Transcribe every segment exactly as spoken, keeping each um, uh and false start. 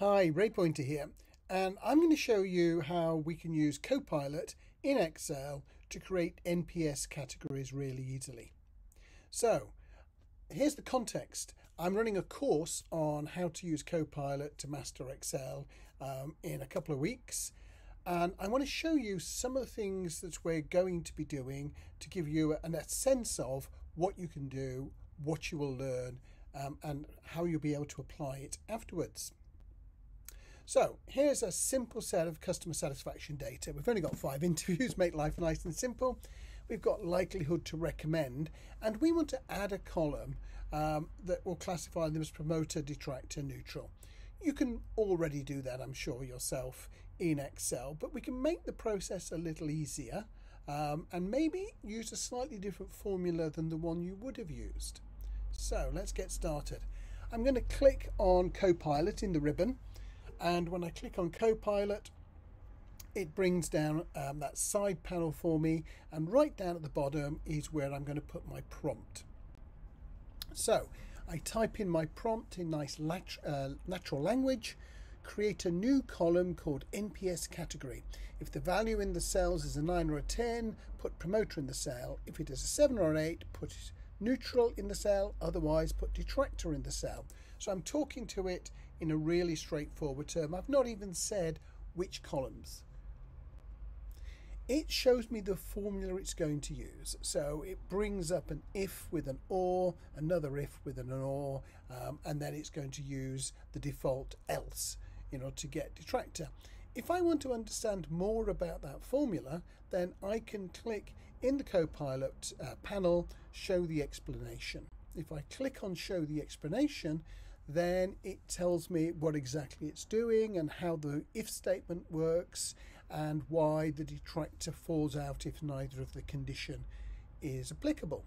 Hi, Ray Pointer here, and I'm going to show you how we can use Copilot in Excel to create N P S categories really easily. So, here's the context. I'm running a course on how to use Copilot to master Excel um, in a couple of weeks, and I want to show you some of the things that we're going to be doing to give you a, a sense of what you can do, what you will learn, um, and how you'll be able to apply it afterwards. So here's a simple set of customer satisfaction data. We've only got five interviews, make life nice and simple. We've got likelihood to recommend, and we want to add a column um, that will classify them as promoter, detractor, neutral. You can already do that, I'm sure, yourself in Excel, but we can make the process a little easier um, and maybe use a slightly different formula than the one you would have used. So let's get started. I'm going to click on Copilot in the ribbon. And when I click on Copilot, it brings down um, that side panel for me, and right down at the bottom is where I'm going to put my prompt. So I type in my prompt in nice lat uh, natural language, create a new column called N P S category. If the value in the cells is a nine or a ten, put promoter in the cell. If it is a seven or an eight, put neutral in the cell, otherwise put detractor in the cell. So I'm talking to it in a really straightforward term. I've not even said which columns. It shows me the formula it's going to use. So it brings up an if with an or, another if with an or, um, and then it's going to use the default else, you know, to get detractor. If I want to understand more about that formula, then I can click in the Copilot uh, panel, show the explanation. If I click on show the explanation, then it tells me what exactly it's doing and how the if statement works and why the detractor falls out if neither of the condition is applicable.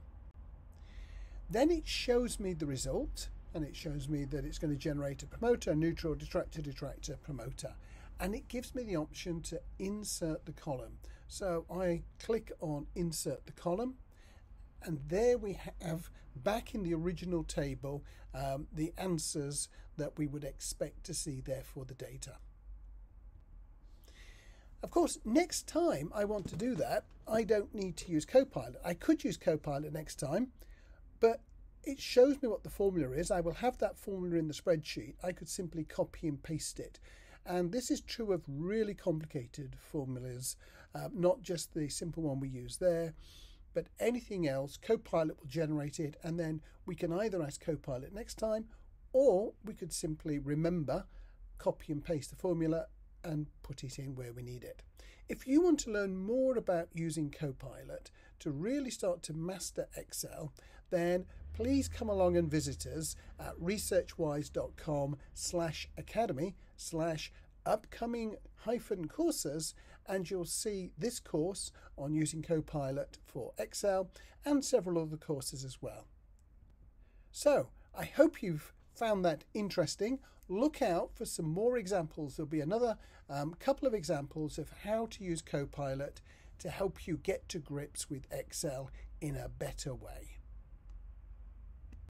Then it shows me the result, and it shows me that it's going to generate a promoter, neutral, detractor, detractor, promoter, and it gives me the option to insert the column. So I click on insert the column, and there we have, back in the original table, um, the answers that we would expect to see there for the data. Of course, next time I want to do that, I don't need to use Copilot. I could use Copilot next time, but it shows me what the formula is. I will have that formula in the spreadsheet. I could simply copy and paste it. And this is true of really complicated formulas, uh, not just the simple one we use there. But anything else, Copilot will generate it, and then we can either ask Copilot next time, or we could simply remember, copy and paste the formula and put it in where we need it. If you want to learn more about using Copilot to really start to master Excel, then please come along and visit us at researchwise.com slash academy slash upcoming hyphen courses, and you'll see this course on using Copilot for Excel and several other courses as well. So I hope you've found that interesting. Look out for some more examples. There'll be another um, couple of examples of how to use Copilot to help you get to grips with Excel in a better way.